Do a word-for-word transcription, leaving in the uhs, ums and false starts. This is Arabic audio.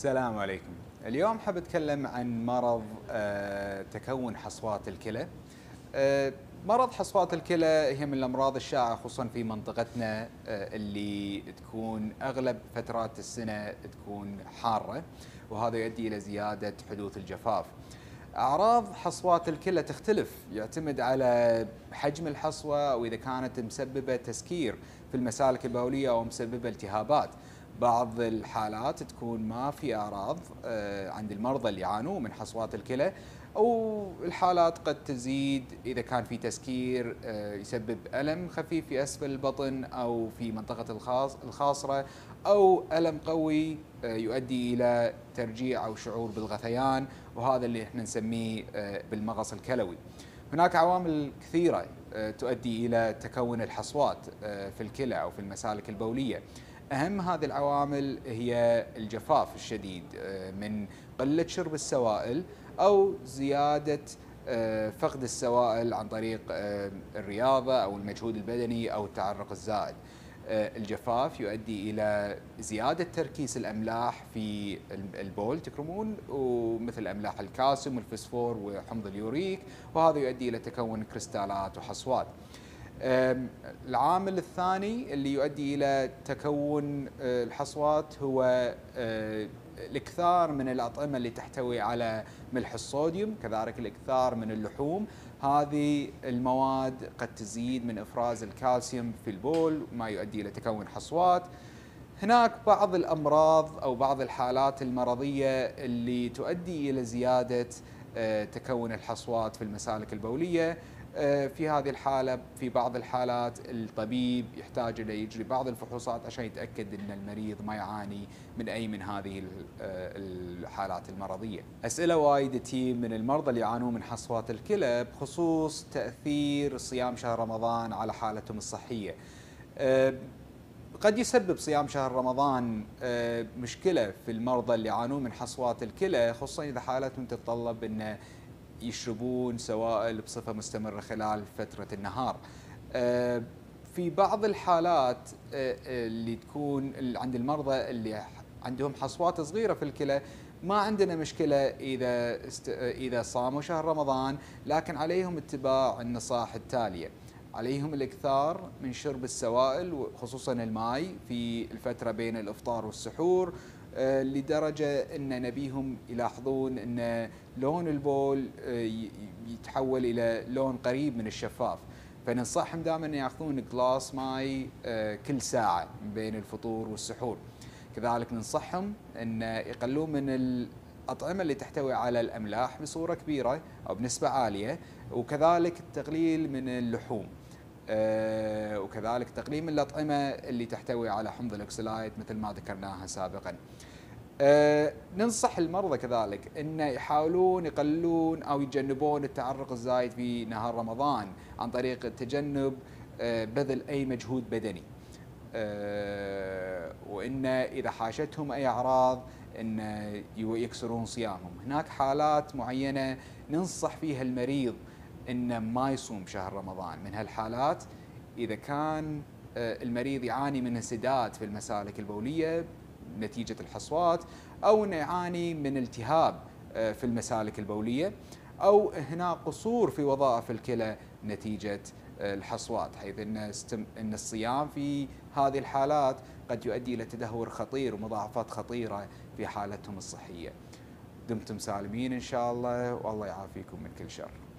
السلام عليكم. اليوم حاب اتكلم عن مرض تكون حصوات الكلى. مرض حصوات الكلى هي من الامراض الشائعه خصوصا في منطقتنا اللي تكون اغلب فترات السنه تكون حاره، وهذا يؤدي الى زياده حدوث الجفاف. اعراض حصوات الكلى تختلف، يعتمد على حجم الحصوه واذا كانت مسببه تسكير في المسالك البوليه او مسببه التهابات. بعض الحالات تكون ما في أعراض عند المرضى اللي يعانون من حصوات الكلى، أو الحالات قد تزيد إذا كان في تسكير يسبب ألم خفيف في أسفل البطن أو في منطقة الخاصرة، أو ألم قوي يؤدي إلى ترجيع أو شعور بالغثيان، وهذا اللي احنا نسميه بالمغص الكلوي. هناك عوامل كثيرة تؤدي إلى تكون الحصوات في الكلى أو في المسالك البولية. أهم هذه العوامل هي الجفاف الشديد من قلة شرب السوائل أو زيادة فقد السوائل عن طريق الرياضة أو المجهود البدني أو التعرق الزائد. الجفاف يؤدي إلى زيادة تركيز الأملاح في البول تكرمون، ومثل أملاح الكالسيوم والفسفور وحمض اليوريك، وهذا يؤدي إلى تكون كريستالات وحصوات. العامل الثاني اللي يؤدي إلى تكون الحصوات هو الإكثار من الأطعمة اللي تحتوي على ملح الصوديوم، كذلك الإكثار من اللحوم. هذه المواد قد تزيد من إفراز الكالسيوم في البول، ما يؤدي إلى تكون حصوات. هناك بعض الأمراض أو بعض الحالات المرضية اللي تؤدي إلى زيادة تكون الحصوات في المسالك البولية. في هذه الحالة في بعض الحالات الطبيب يحتاج إلى يجري بعض الفحوصات عشان يتأكد أن المريض ما يعاني من أي من هذه الحالات المرضية. أسئلة وايد تجي من المرضى اللي يعانون من حصوات الكلى بخصوص تأثير صيام شهر رمضان على حالتهم الصحية. قد يسبب صيام شهر رمضان مشكلة في المرضى اللي يعانون من حصوات الكلى، خصوصا إذا حالتهم تتطلب أن يشربون سوائل بصفة مستمرة خلال فترة النهار. في بعض الحالات اللي تكون عند المرضى اللي عندهم حصوات صغيرة في الكلى ما عندنا مشكلة إذا است... إذا صاموا شهر رمضان، لكن عليهم اتباع النصائح التالية. عليهم الإكثار من شرب السوائل وخصوصا الماء في الفترة بين الإفطار والسحور، لدرجة أن نبيهم يلاحظون أن لون البول يتحول إلى لون قريب من الشفاف، فننصحهم دائما أن يأخذون غلاس ماء كل ساعة بين الفطور والسحور. كذلك ننصحهم أن يقللون من الأطعمة اللي تحتوي على الأملاح بصورة كبيرة أو بنسبة عالية، وكذلك التقليل من اللحوم، وكذلك تقليل من الأطعمة اللي تحتوي على حمض الأكسلايد مثل ما ذكرناها سابقا. ننصح المرضى كذلك أن يحاولون يقللون أو يتجنبون التعرق الزايد في نهار رمضان عن طريق تجنب بذل أي مجهود بدني، وإن إذا حاشتهم أي أعراض أن يكسرون صيامهم. هناك حالات معينة ننصح فيها المريض إنه ما يصوم شهر رمضان. من هالحالات إذا كان المريض يعاني من انسداد في المسالك البولية نتيجة الحصوات، أو إنه يعاني من التهاب في المسالك البولية، أو هنا قصور في وظائف الكلى نتيجة الحصوات، حيث إن الصيام في هذه الحالات قد يؤدي إلى تدهور خطير ومضاعفات خطيرة في حالتهم الصحية. دمتم سالمين إن شاء الله، والله يعافيكم من كل شر.